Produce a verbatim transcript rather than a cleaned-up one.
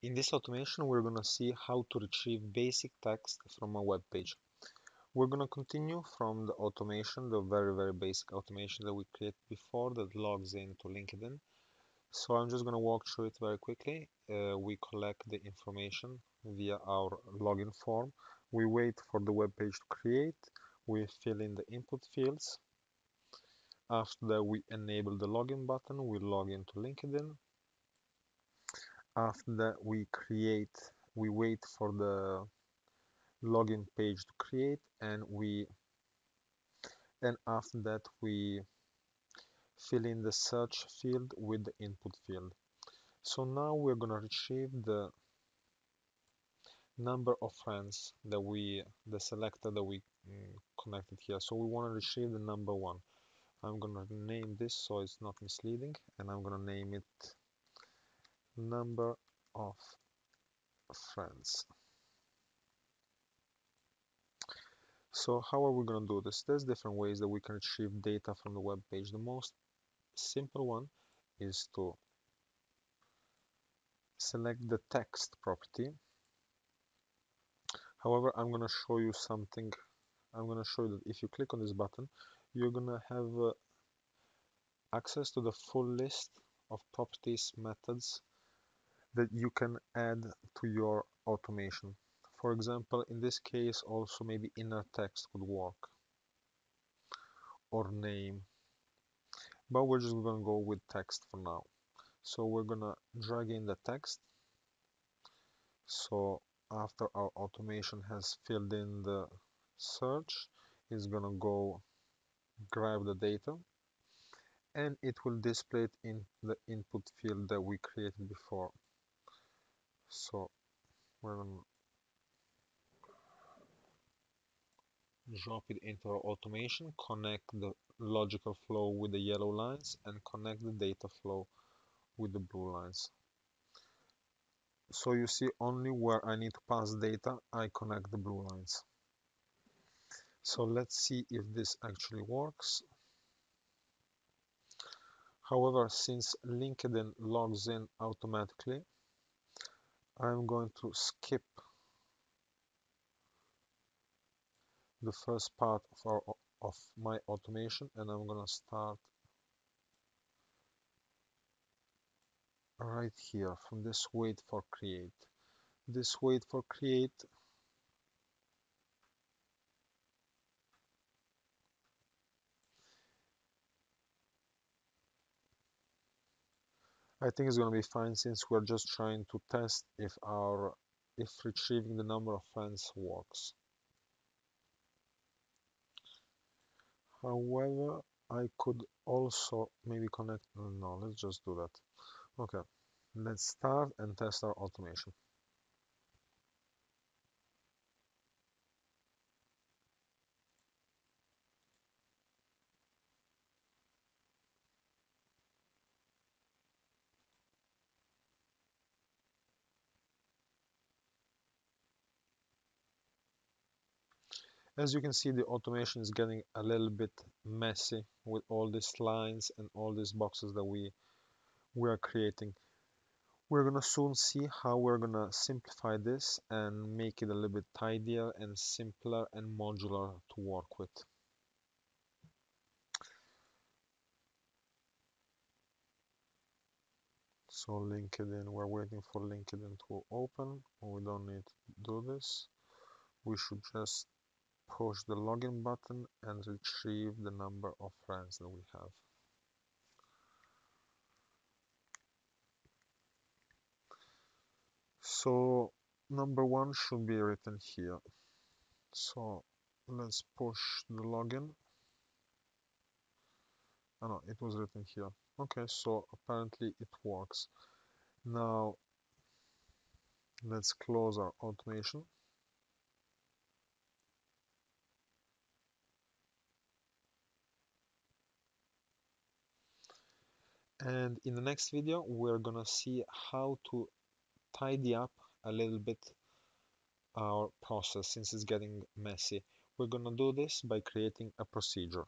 In this automation, we're going to see how to retrieve basic text from a web page. We're going to continue from the automation, the very, very basic automation that we created before that logs into LinkedIn. So I'm just going to walk through it very quickly. Uh, we collect the information via our login form. We wait for the web page to create. We fill in the input fields. After that, we enable the login button. We log into LinkedIn. After that, we create, we wait for the login page to create, and we and after that we fill in the search field with the input field. So now we're going to retrieve the number of friends that we, the selector that we connected here. So we want to retrieve the number one. I'm going to name this so it's not misleading, and I'm going to name it number of friends. So how are we going to do this? There's different ways that we can retrieve data from the web page. The most simple one is to select the text property. However, I'm going to show you something. I'm going to show you that if you click on this button, you're going to have uh, access to the full list of properties, methods that you can add to your automation. For example, in this case, also maybe inner text would work, or name, but we're just going to go with text for now. So we're going to drag in the text. So after our automation has filled in the search, it's going to go grab the data, and it will display it in the input field that we created before. So we're going to drop it into our automation, connect the logical flow with the yellow lines, and connect the data flow with the blue lines. So you see, only where I need to pass data, I connect the blue lines. So let's see if this actually works. However, since LinkedIn logs in automatically, I'm going to skip the first part of, our, of my automation, and I'm going to start right here from this wait for create. This wait for create I think it's going to be fine, since we're just trying to test if our if retrieving the number of friends works. However, I could also maybe connect. No, let's just do that. Okay, let's start and test our automation. As you can see, the automation is getting a little bit messy with all these lines and all these boxes that we, we are creating. We're going to soon see how we're going to simplify this and make it a little bit tidier and simpler and modular to work with. So LinkedIn, we're waiting for LinkedIn to open. We don't need to do this. We should just push the login button and retrieve the number of friends that we have. So number one should be written here. So let's push the login. Oh no, it was written here. Okay, so apparently it works. Now let's close our automation. And in the next video, we're gonna see how to tidy up a little bit our process, since it's getting messy. We're gonna do this by creating a procedure.